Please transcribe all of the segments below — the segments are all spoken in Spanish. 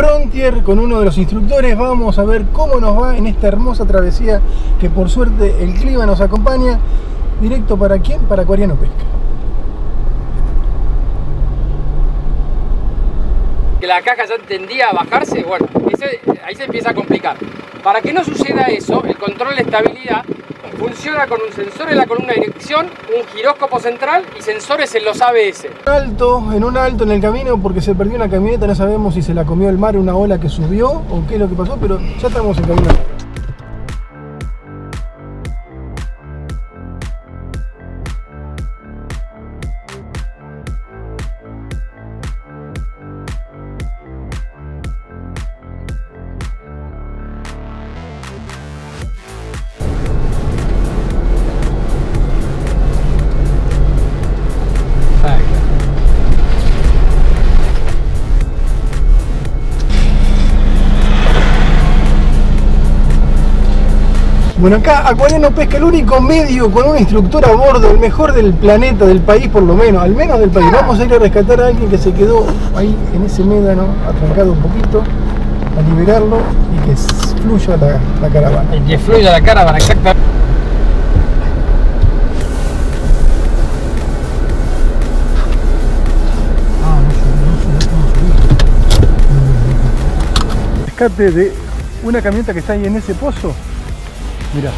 Frontier con uno de los instructores. Vamos a ver cómo nos va en esta hermosa travesía que por suerte el clima nos acompaña. Directo para quién, para Acuariano Pesca. Que la caja ya tendía a bajarse, bueno, ahí se empieza a complicar. Para que no suceda eso, el control de estabilidad funciona con un sensor en la columna de dirección, un giróscopo central y sensores en los ABS. En un alto en el camino porque se perdió una camioneta, no sabemos si se la comió el mar, una ola que subió o qué es lo que pasó, pero ya estamos en camino. Bueno, acá Acuariano Pesca, el único medio con un instructor a bordo, el mejor del planeta, del país por lo menos, al menos del país. Vamos a ir a rescatar a alguien que se quedó ahí en ese médano, atrancado un poquito, a liberarlo y que fluya la caravana. Que fluya la caravana, exactamente. Rescate de una camioneta que está ahí en ese pozo. Mirá.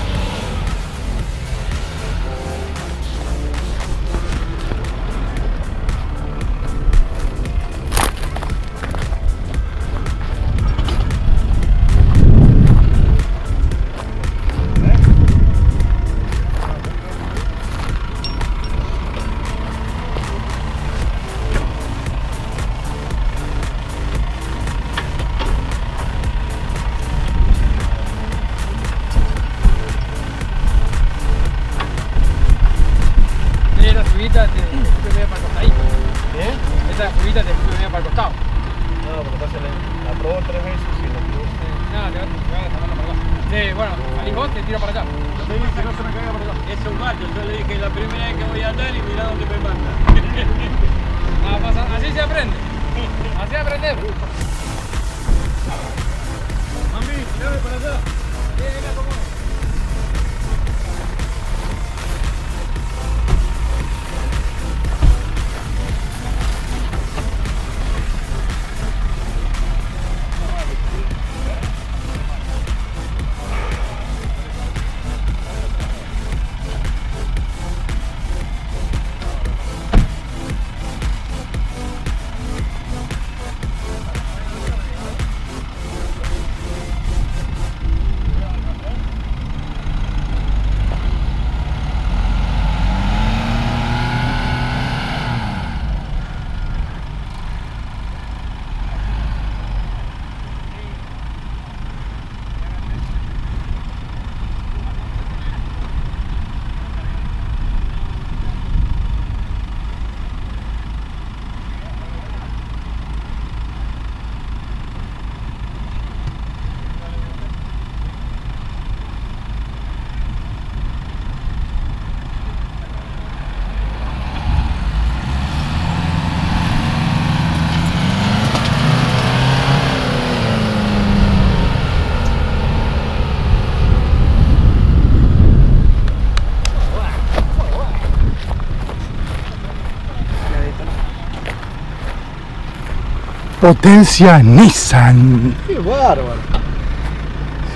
Potencia Nissan. ¡Qué bárbaro!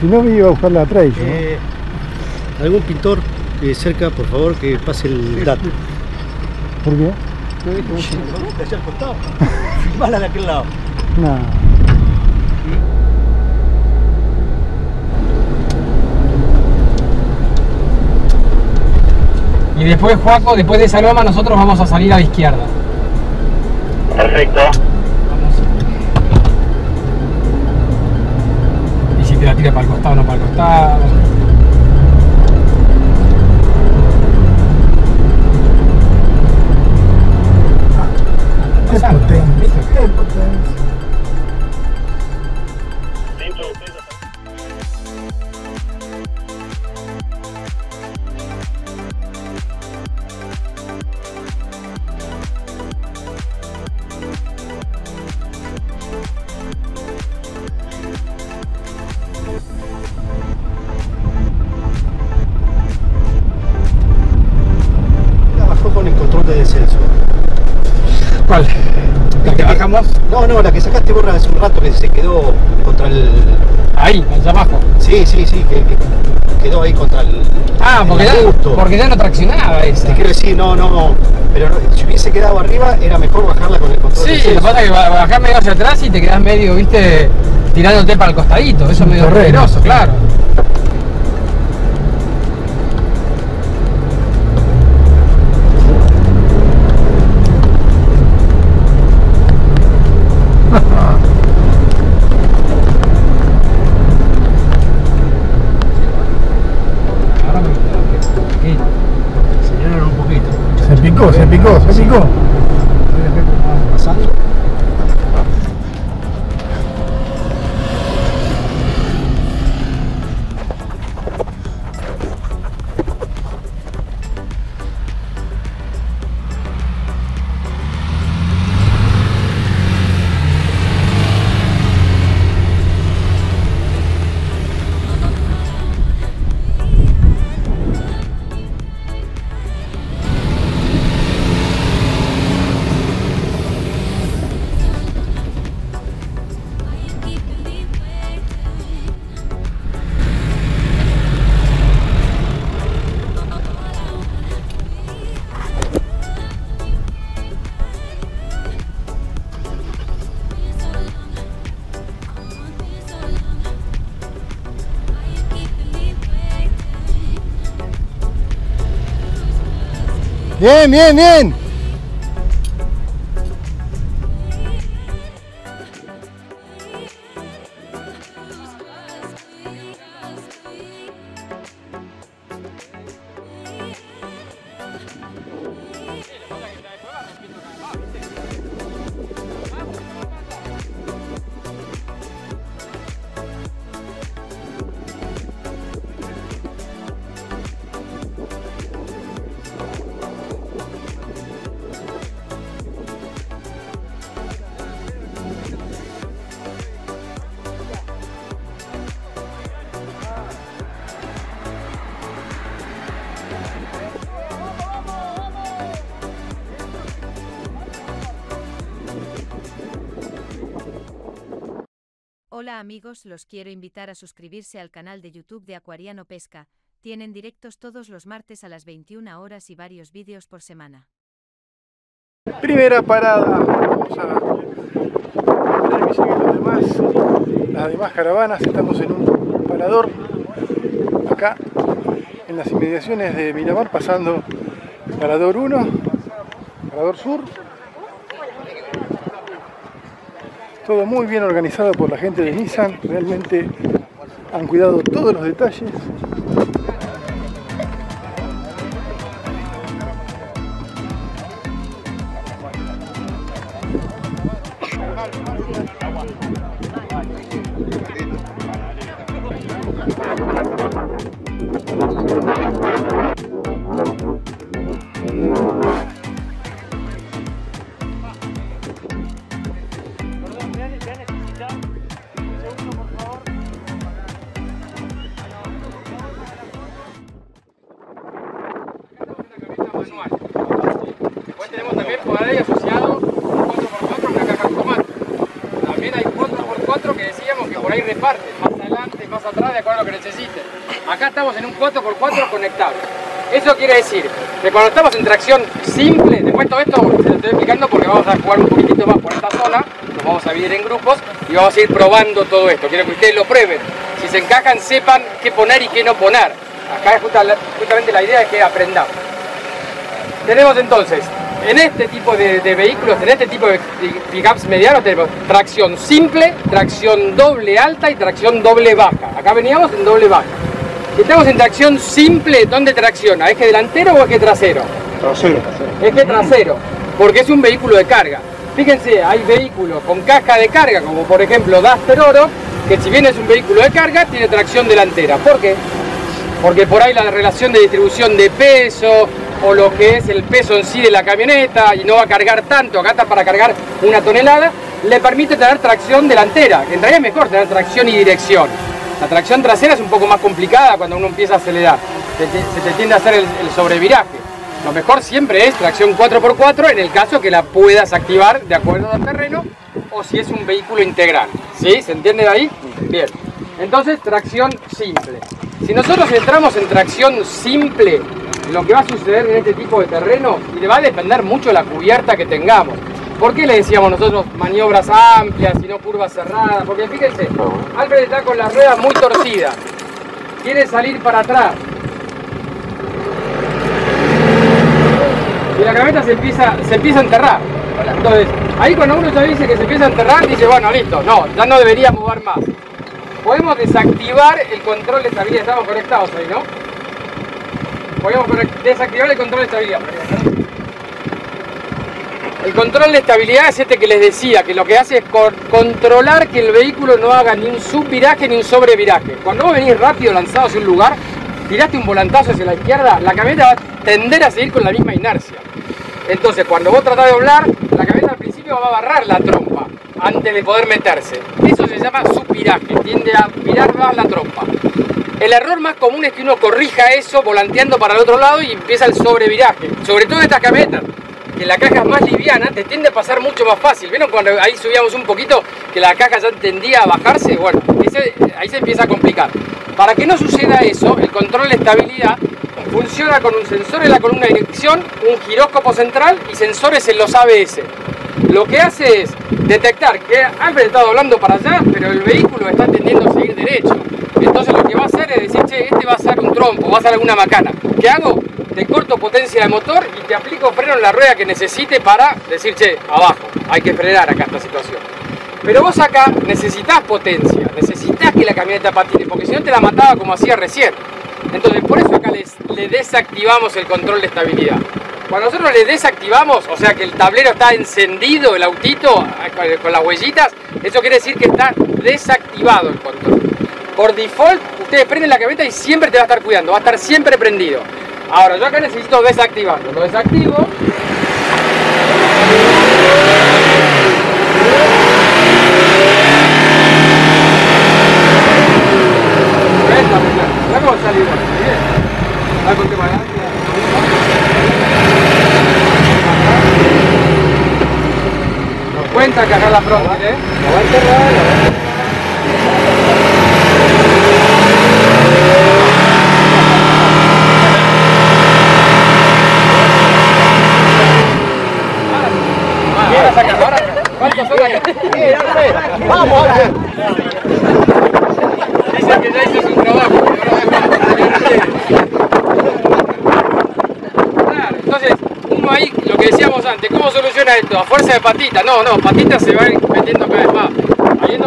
Si no, me iba a buscar la trail, ¿no? Algún pintor cerca, por favor, que pase el dato. ¿Por qué? Allá al costado. Filmala de aquel lado. No. Y después, Juaco, después de esa loma, nosotros vamos a salir a la izquierda. Perfecto. La tira para el costado, no para el costado. Qué potente, qué potente. ¿Cuál? ¿La que bajamos? No, no, la que sacaste vos hace un rato, que se quedó contra el... Ahí, allá abajo. Sí, sí, sí, que quedó ahí contra el... Ah, porque ya no traccionaba esa. Te quiero decir, no, no, pero si hubiese quedado arriba, era mejor bajarla con el control. Sí, lo que pasa es que bajás medio hacia atrás y te quedás medio, viste, tirándote para el costadito. Eso es medio peligroso, claro. Se picó. Bien, bien, bien. Hola amigos, los quiero invitar a suscribirse al canal de YouTube de Acuariano Pesca, tienen directos todos los martes a las 21 horas y varios vídeos por semana. Primera parada, vamos a ver que lleguen las demás caravanas, estamos en un parador, acá en las inmediaciones de Miramar, pasando parador 1, parador sur. Todo muy bien organizado por la gente de Nissan, realmente han cuidado todos los detalles. Acá estamos en un 4x4 conectable. Eso quiere decir que cuando estamos en tracción simple, de momento esto se lo estoy explicando porque vamos a jugar un poquitito más por esta zona, nos vamos a dividir en grupos y vamos a ir probando todo esto. Quiero que ustedes lo prueben. Si se encajan, sepan qué poner y qué no poner. Acá es justamente la idea, es que aprendamos. Tenemos entonces, en este tipo de vehículos, en este tipo de pickups medianos, tenemos tracción simple, tracción doble alta y tracción doble baja. Acá veníamos en doble baja. Estamos en tracción simple, ¿dónde tracciona? ¿Eje delantero o eje trasero? Trasero. Eje trasero, porque es un vehículo de carga. Fíjense, hay vehículos con caja de carga, como por ejemplo Duster Oro, que si bien es un vehículo de carga, tiene tracción delantera. ¿Por qué? Porque por ahí la relación de distribución de peso, o lo que es el peso en sí de la camioneta, y no va a cargar tanto, acá está para cargar 1 tonelada, le permite tener tracción delantera, que en realidad es mejor tener tracción y dirección. La tracción trasera es un poco más complicada cuando uno empieza a acelerar, se te tiende a hacer el sobreviraje. Lo mejor siempre es tracción 4x4 en el caso que la puedas activar de acuerdo al terreno o si es un vehículo integral. ¿Sí? ¿Se entiende de ahí? Bien. Entonces, tracción simple. Si nosotros entramos en tracción simple, lo que va a suceder en este tipo de terreno, y le va a depender mucho de la cubierta que tengamos. ¿Por qué le decíamos nosotros maniobras amplias y no curvas cerradas? Porque fíjense, Alfred está con la rueda muy torcida. Quiere salir para atrás. Y la camioneta se empieza a enterrar. Entonces, ahí cuando uno ya dice que se empieza a enterrar, dice, bueno, listo, no, ya no debería mover más. Podemos desactivar el control de estabilidad. Estamos conectados ahí, ¿no? Podemos desactivar el control de estabilidad. El control de estabilidad es este que les decía, que lo que hace es controlar que el vehículo no haga ni un subviraje ni un sobreviraje. Cuando vos venís rápido lanzado hacia un lugar, tiraste un volantazo hacia la izquierda, la camioneta va a tender a seguir con la misma inercia. Entonces, cuando vos tratás de doblar, la camioneta al principio va a barrar la trompa antes de poder meterse. Eso se llama subviraje, tiende a virar más la trompa. El error más común es que uno corrija eso volanteando para el otro lado y empieza el sobreviraje. Sobre todo estas camionetas, que la caja es más liviana, te tiende a pasar mucho más fácil. ¿Vieron cuando ahí subíamos un poquito que la caja ya tendía a bajarse? Bueno, ahí se empieza a complicar. Para que no suceda eso, el control de estabilidad funciona con un sensor en la columna de dirección, un giróscopo central y sensores en los ABS. Lo que hace es detectar que Alfred está doblando para allá, pero el vehículo está tendiendo a seguir derecho. Entonces lo que va a hacer es decir, che, este va a ser un trompo, va a ser alguna macana. ¿Qué hago? Te corto potencia de motor y te aplico freno en la rueda que necesite para decir, che, abajo, hay que frenar acá esta situación. Pero vos acá necesitás potencia, necesitás que la camioneta patine, porque si no te la mataba como hacía recién. Entonces, por eso acá le desactivamos el control de estabilidad. Cuando nosotros le desactivamos, o sea que el tablero está encendido, el autito, con las huellitas, eso quiere decir que está desactivado el control. Por default, ustedes prenden la camioneta y siempre te va a estar cuidando, va a estar siempre prendido. Ahora, yo acá necesito desactivarlo. Lo desactivo. Mirá cómo sale igual. Mirá con qué manera. Nos cuenta que acá la frontal, ¿eh? Lo va a enterrar, lo va a enterrar. ¡Vamos! Dice que ya hizo su trabajo. Claro, entonces, uno ahí, lo que decíamos antes, ¿cómo soluciona esto? A fuerza de patita. No, patita se va metiendo cada vez más. Ahí no,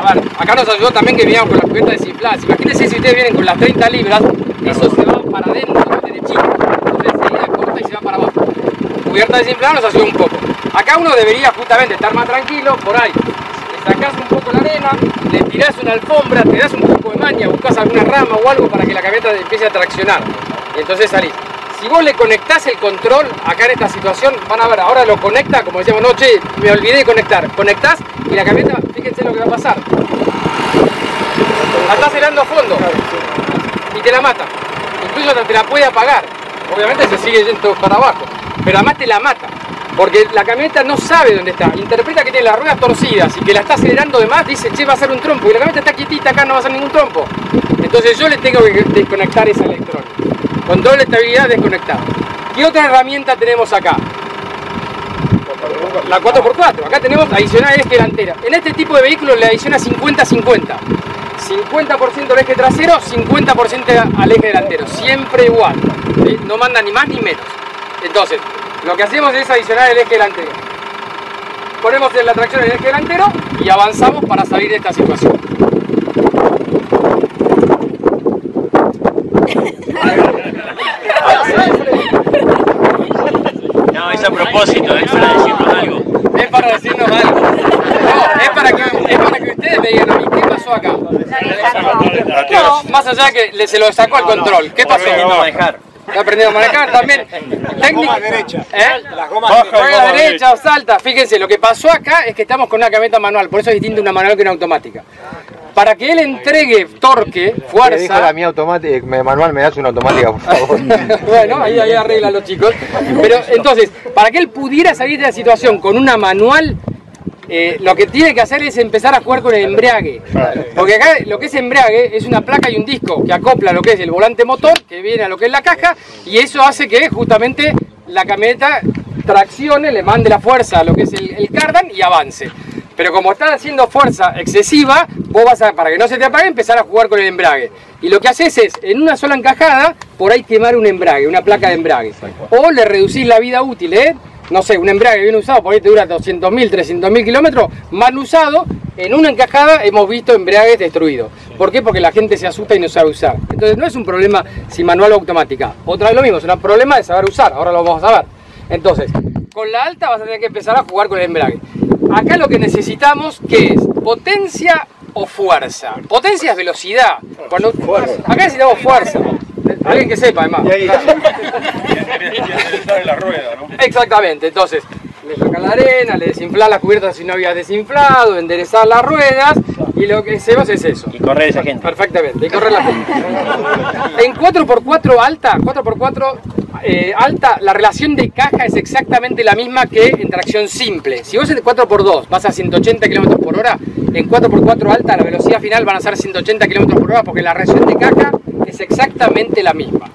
a ver, acá nos ayudó también que veníamos con las cubetas desinfladas. Imagínense si ustedes vienen con las 30 libras, eso se va para adentro, derechito. Entonces enseguida corta y se va para abajo. Cubierta desinflada nos ayudó un poco. Acá uno debería justamente estar más tranquilo, por ahí. Sacás un poco la arena, le tirás una alfombra, te das un poco de maña, buscas alguna rama o algo para que la camioneta empiece a traccionar. Y entonces salís. Si vos le conectás el control, acá en esta situación, van a ver, ahora lo conecta, como decíamos, no, che, me olvidé de conectar. Conectás y la camioneta, fíjense lo que va a pasar. La estás helando a fondo y te la mata. Incluso te la puede apagar. Obviamente se sigue yendo para abajo, pero además te la mata. Porque la camioneta no sabe dónde está, interpreta que tiene las ruedas torcidas y que la está acelerando de más, dice, che, va a ser un trompo, y la camioneta está quietita, acá no va a ser ningún trompo. Entonces yo le tengo que desconectar esa electrónica. Control de estabilidad desconectado. ¿Qué otra herramienta tenemos acá? La 4x4. Acá tenemos adicional el eje delantero. En este tipo de vehículos le adiciona 50-50. 50% al eje trasero, 50% al eje delantero. Siempre igual. ¿Sí? No manda ni más ni menos. Entonces, lo que hacemos es adicionar el eje delantero. Ponemos la tracción en el eje delantero y avanzamos para salir de esta situación. No, es a propósito, es para decirnos algo. Es para decirnos algo. No, es para que ustedes me digan a mí, ¿qué pasó acá? No, más allá de que se lo sacó al control. ¿Qué pasó? No, he aprendido a manejar también. Técnica derecha. Las gomas baja derecha o salta. Fíjense, lo que pasó acá es que estamos con una camioneta manual, por eso es distinto una manual que una automática. Para que él entregue torque, fuerza... Le dijo la mía automática, manual, me das una automática, por favor. Bueno, ahí arreglan los chicos. Pero entonces, para que él pudiera salir de la situación con una manual, lo que tiene que hacer es empezar a jugar con el embriague. Porque acá lo que es embriague es una placa y un disco que acopla lo que es el volante motor, que viene a lo que es la caja, y eso hace que justamente la camioneta traccione, le mande la fuerza a lo que es el cardan y avance. Pero como estás haciendo fuerza excesiva, vos vas a, para que no se te apague, empezar a jugar con el embrague. Y lo que haces es, en una sola encajada, por ahí quemar un embrague, una placa de embrague. O le reducís la vida útil, no sé, un embrague bien usado, por ahí te dura 200.000, 300.000 kilómetros, mal usado, en una encajada hemos visto embragues destruidos. ¿Por qué? Porque la gente se asusta y no sabe usar. Entonces no es un problema si manual o automática. Otra vez lo mismo, es un problema de saber usar, ahora lo vamos a ver. Entonces, con la alta vas a tener que empezar a jugar con el embrague. Acá lo que necesitamos, ¿qué es? ¿Potencia o fuerza? Potencia es velocidad. Cuando... Acá necesitamos fuerza. Alguien que sepa, además. Y la rueda, ¿no? Exactamente. Entonces, le sacan la arena, le desinflan las cubiertas si no habías desinflado, enderezar las ruedas, y lo que hacemos es eso. Y correr esa gente. Perfectamente, y correr la gente. En 4x4 alta, 4x4... alta, la relación de caja es exactamente la misma que en tracción simple. Si vos en 4x2 vas a 180 km por hora, en 4x4 alta la velocidad final van a ser 180 km por hora porque la relación de caja es exactamente la misma.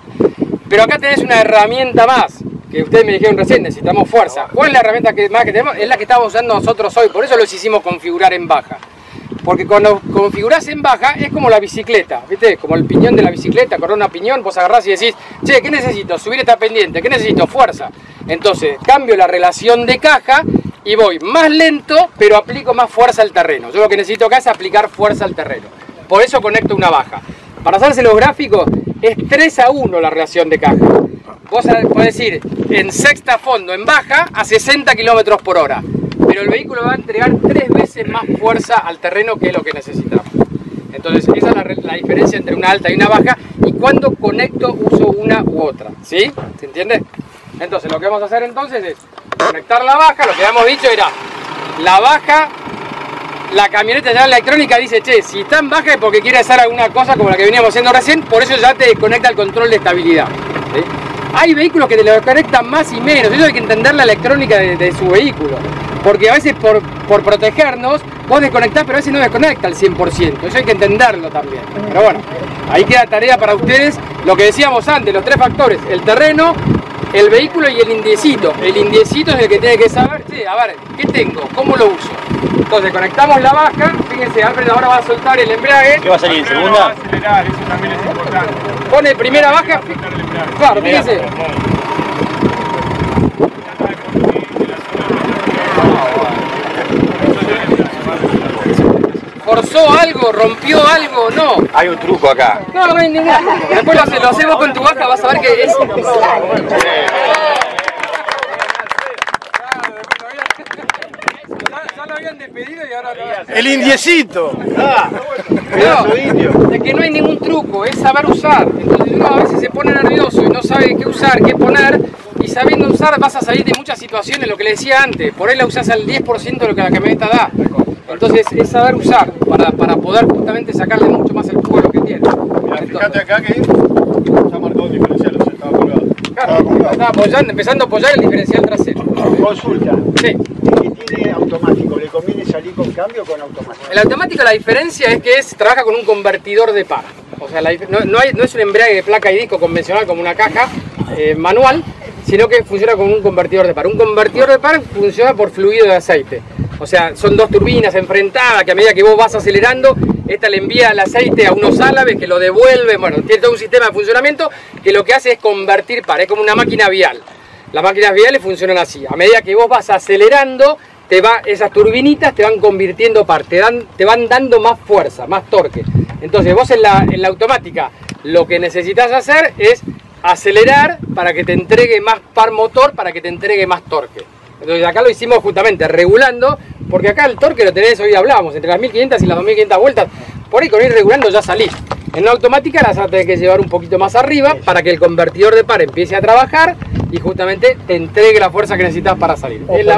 Pero acá tenés una herramienta más, que ustedes me dijeron recién, necesitamos fuerza. ¿Cuál es la herramienta más que tenemos? Es la que estamos usando nosotros hoy, por eso los hicimos configurar en baja. Porque cuando configurás en baja es como la bicicleta, ¿viste? Como el piñón de la bicicleta, correr una piñón, vos agarrás y decís, che, ¿qué necesito? Subir esta pendiente, ¿qué necesito? Fuerza. Entonces, cambio la relación de caja y voy más lento, pero aplico más fuerza al terreno. Yo lo que necesito acá es aplicar fuerza al terreno. Por eso conecto una baja. Para hacerse los gráficos, es 3:1 la relación de caja. Vos podés ir en sexta fondo, en baja, a 60 km por hora. Pero el vehículo va a entregar 3 veces más fuerza al terreno que es lo que necesitamos. Entonces esa es la diferencia entre una alta y una baja y cuando conecto uso una u otra, ¿sí? ¿Se entiende? Entonces lo que vamos a hacer entonces es conectar la baja, lo que habíamos dicho era la baja, la camioneta ya electrónica dice, che, si está en baja es porque quiere hacer alguna cosa como la que veníamos haciendo recién, por eso ya te desconecta el control de estabilidad, ¿sí? Hay vehículos que te lo desconectan más y menos, eso hay que entender la electrónica de su vehículo. Porque a veces por protegernos, vos desconectás, pero a veces no desconecta al 100%. Eso hay que entenderlo también. Pero bueno, ahí queda tarea para ustedes. Lo que decíamos antes, los 3 factores. El terreno, el vehículo y el indiecito. El indiecito es el que tiene que saber, sí, a ver, ¿qué tengo? ¿Cómo lo uso? Entonces, conectamos la baja. Fíjense, Alfred ahora va a soltar el embrague. ¿Qué va a salir en segunda? Va a acelerar, eso también es importante. Pone primera baja. Claro, fíjense. ¿Forzó algo? ¿Rompió algo? No. Hay un truco acá. No, no hay ningún truco. Después lo hacemos con tu baja, vas a ver que es... Ya lo habían despedido y ahora lo... El indiecito. No, es que no hay ningún truco, es saber usar. Entonces uno a veces se pone nervioso y no sabe qué usar, qué poner. Y sabiendo usar vas a salir de muchas situaciones, lo que le decía antes. Por ahí la usás al 10% de lo que la camioneta da. Entonces es saber usar para poder justamente sacarle mucho más el juego que tiene. Mira, fíjate acá que ya marcó un diferencial, o sea, estaba colgado. Claro, estaba apoyando, empezando a apoyar el diferencial trasero. Consulta. Sí. ¿Tiene automático? ¿Le conviene salir con cambio o con automático? El automático la diferencia es que trabaja con un convertidor de par. O sea, no es un embrague de placa y disco convencional como una caja manual, sino que funciona con un convertidor de par. Un convertidor de par funciona por fluido de aceite. O sea, son 2 turbinas enfrentadas que a medida que vos vas acelerando, esta le envía el aceite a unos álabes que lo devuelven. Bueno, tiene todo un sistema de funcionamiento que lo que hace es convertir par. Es como una máquina vial. Las máquinas viales funcionan así. A medida que vos vas acelerando, esas turbinitas te van convirtiendo par. Te van dando más fuerza, más torque. Entonces vos en la automática lo que necesitas hacer es acelerar para que te entregue más par motor, para que te entregue más torque. Entonces acá lo hicimos justamente regulando, porque acá el torque lo tenés, hoy hablábamos, entre las 1500 y las 2500 vueltas, por ahí con ir regulando ya salís. En la automática las vas a tener que llevar un poquito más arriba para que el convertidor de par empiece a trabajar y justamente te entregue la fuerza que necesitas para salir. Es la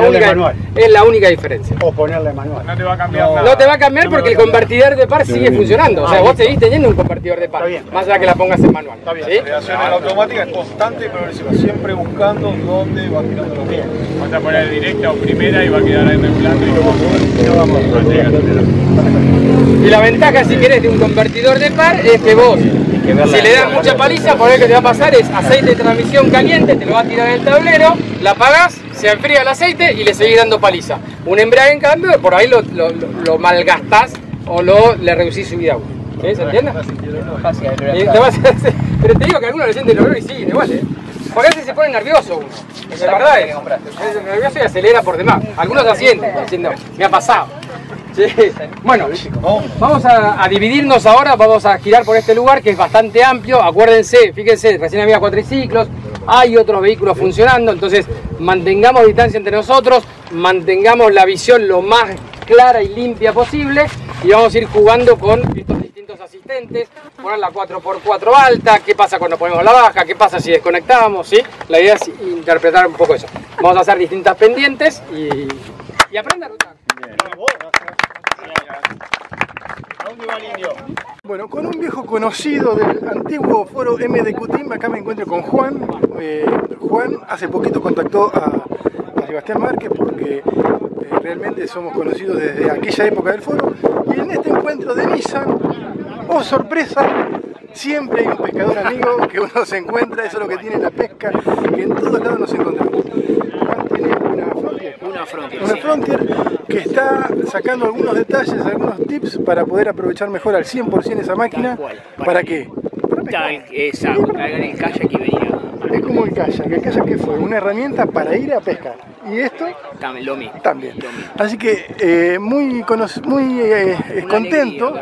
única diferencia. O ponerle manual. No te va a cambiar nada. No te va a cambiar porque el convertidor de par sigue funcionando. O sea, vos seguís teniendo un convertidor de par, más allá que la pongas en manual. Está bien. ¿Sí? La aceleración en la automática es constante y progresiva, siempre buscando dónde va girando los pies. Vas a poner directa o primera y va a quedar ahí regulando y no vamos a llegar. Y la ventaja, si querés, de un convertidor de par es que vos, si le das mucha paliza, por ahí que te va a pasar es aceite de transmisión caliente, te lo va a tirar en el tablero, la apagás, se enfría el aceite y le seguís dando paliza. Un embrague, en cambio, por ahí lo malgastás o le reducís su vida. ¿Sí? ¿Se entiende? Pero te digo que algunos le sienten el olor y siguen igual, ¿eh? Porque a veces se pone nervioso uno. Es verdad, es nervioso y acelera por demás. Algunos asienten, diciendo, me ha pasado. Sí. Bueno, vamos a dividirnos ahora, vamos a girar por este lugar que es bastante amplio. Acuérdense, fíjense, recién había cuatriciclos, hay otros vehículos funcionando, entonces mantengamos distancia entre nosotros, mantengamos la visión lo más clara y limpia posible y vamos a ir jugando con estos distintos asistentes, poner la 4x4 alta, qué pasa cuando ponemos la baja, qué pasa si desconectamos, ¿sí? La idea es interpretar un poco eso. Vamos a hacer distintas pendientes y aprender. ¿Dónde va el indio? Bueno, con un viejo conocido del antiguo foro MDQ Team, acá me encuentro con Juan. Juan hace poquito contactó a Sebastián Márquez porque realmente somos conocidos desde aquella época del foro. Y en este encuentro de Nissan, ¡oh sorpresa! Siempre hay un pescador amigo que uno se encuentra, eso es lo que tiene la pesca, que en todos lados nos encontramos. Juan tiene una Frontier que está sacando algunos detalles, algunos tips para poder aprovechar mejor al 100% esa máquina. ¿Para qué? Exacto, en el kayak que venía. Es como el kayak que fue una herramienta para ir a pescar. Y esto también. Así que muy contento de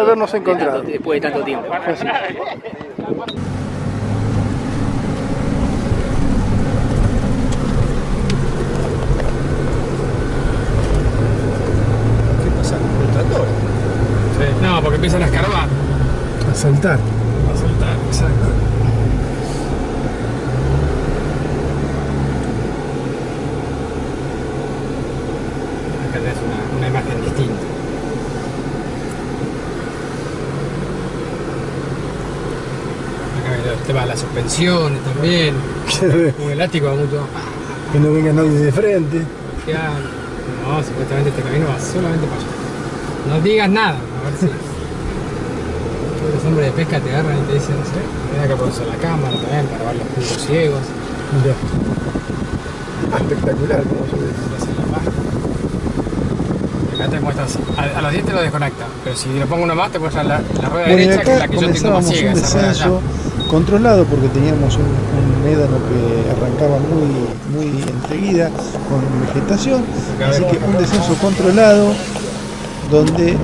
habernos encontrado. Después de tanto tiempo. Así. No, porque empiezan a escarbar. A saltar. A saltar, exacto. Acá tenés una imagen distinta. Acá el tema de las suspensiones también. Un elástico va mucho. Que no venga nadie de frente. Ya, no, supuestamente este camino va solamente para allá. No digas nada, a ver si los hombres de pesca te agarran y te dicen, ¿sí? Tienes que ponerse la cámara también para ver los puntos ciegos. Ya. Espectacular, como yo decía. Acá te muestras, a los 10 te lo desconecta, pero si le pongo uno más te muestran la rueda derecha, que es la que yo tengo más ciega. Un descenso controlado porque teníamos un médano que arrancaba muy enseguida con vegetación, así que un descenso controlado donde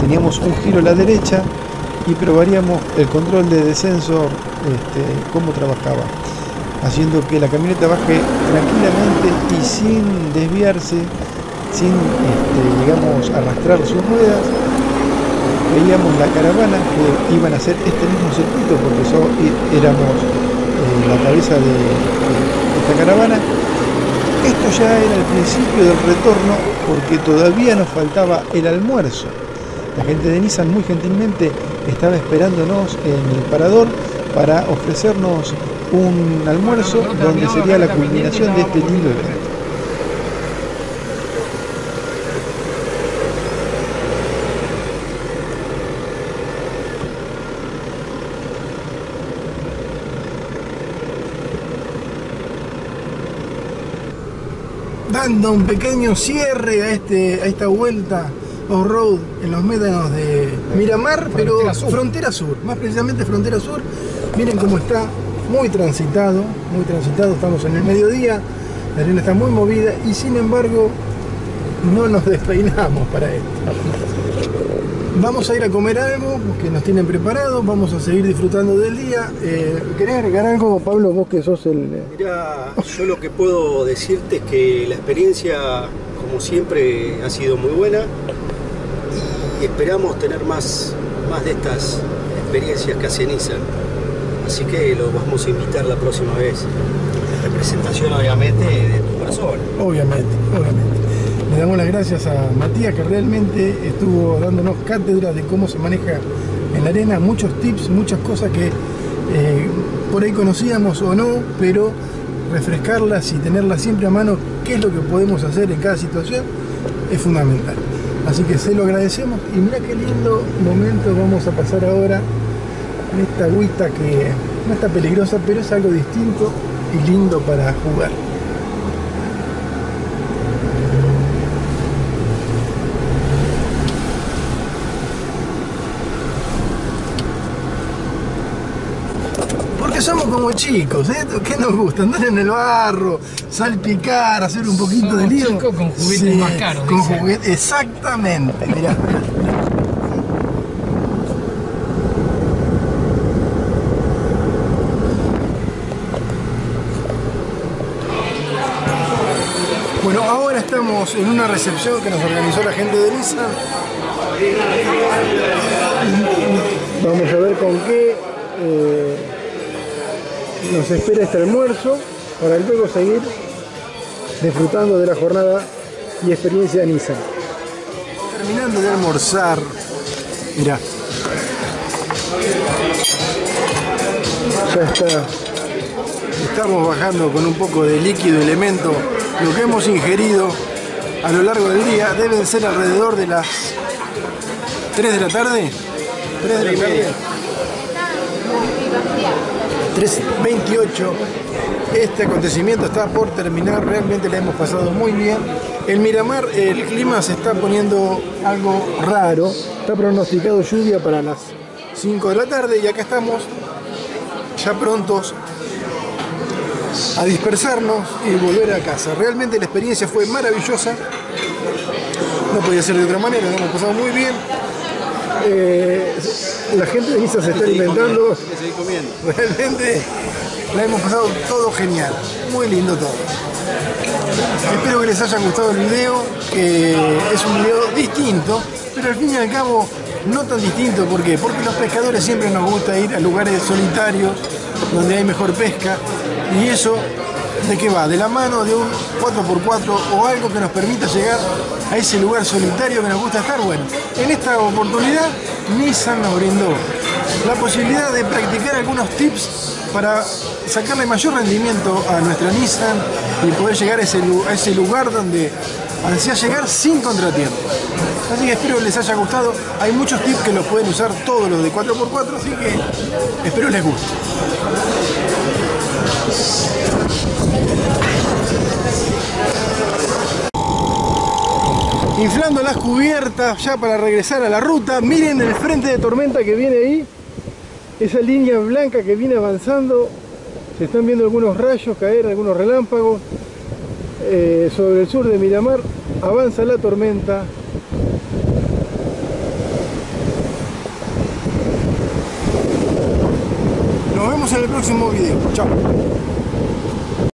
teníamos un giro a la derecha y probaríamos el control de descenso, cómo trabajaba, haciendo que la camioneta baje tranquilamente y sin desviarse, sin digamos arrastrar sus ruedas. Veíamos la caravana que iban a hacer este mismo circuito porque éramos la cabeza de esta caravana. Esto ya era el principio del retorno porque todavía nos faltaba el almuerzo. La gente de Nissan muy gentilmente estaba esperándonos en el parador para ofrecernos un almuerzo donde sería la culminación de este lindo evento. Dando un pequeño cierre a esta vuelta off-road en los médanos de Miramar, pero Frontera Sur, más precisamente Frontera Sur. Miren cómo está, muy transitado, estamos en el mediodía, la arena está muy movida y sin embargo no nos despeinamos para esto. Vamos a ir a comer algo que nos tienen preparado, vamos a seguir disfrutando del día. ¿Querés agregar algo, Pablo, vos que sos el...? Mirá, yo lo que puedo decirte es que la experiencia, como siempre, ha sido muy buena esperamos tener más de estas experiencias que hace Nissan. Así que los vamos a invitar la próxima vez. La representación, obviamente, de tu persona. Obviamente, obviamente. Le damos las gracias a Matías, que realmente estuvo dándonos cátedras de cómo se maneja en la arena, muchos tips, muchas cosas que por ahí conocíamos o no, pero refrescarlas y tenerlas siempre a mano, qué es lo que podemos hacer en cada situación, es fundamental. Así que se lo agradecemos y mirá qué lindo momento vamos a pasar ahora en esta agüita que no está peligrosa, pero es algo distinto y lindo para jugar. Somos como chicos, ¿eh? ¿Qué nos gusta? Andar en el barro, salpicar, hacer un poquito somos de lío. Chicos con juguetes, sí, más caros. Con juguetes, exactamente. Mirá. Bueno, ahora estamos en una recepción que nos organizó la gente de Nissan. Vamos a ver con qué nos espera este almuerzo para luego seguir disfrutando de la jornada y experiencia de Nissan. Terminando de almorzar, mirá, ya está, estamos bajando con un poco de líquido elemento. Lo que hemos ingerido a lo largo del día deben ser alrededor de las 3 de la tarde, 3 de la tarde. 3:28. Este acontecimiento está por terminar, realmente la hemos pasado muy bien. En Miramar el clima se está poniendo algo raro, está pronosticado lluvia para las 5 de la tarde y acá estamos ya prontos a dispersarnos y volver a casa. Realmente la experiencia fue maravillosa, no podía ser de otra manera, lo hemos pasado muy bien. La gente de Nissan se está inventando, realmente la hemos pasado todo genial, muy lindo todo. Espero que les haya gustado el video, que es un video distinto, pero al fin y al cabo no tan distinto. ¿Por qué? Porque los pescadores siempre nos gusta ir a lugares solitarios donde hay mejor pesca, y eso de qué va, de la mano de un 4x4 o algo que nos permita llegar a ese lugar solitario que nos gusta estar. Bueno, en esta oportunidad Nissan nos brindó la posibilidad de practicar algunos tips para sacarle mayor rendimiento a nuestra Nissan y poder llegar a ese lugar donde ansía llegar sin contratiempo. Así que espero les haya gustado. Hay muchos tips que los pueden usar todos los de 4x4, así que espero les guste. Inflando las cubiertas ya para regresar a la ruta. Miren el frente de tormenta que viene ahí, esa línea blanca que viene avanzando. Se están viendo algunos rayos caer, algunos relámpagos sobre el sur de Miramar. Avanza la tormenta. Nos vemos en el próximo video. Chao.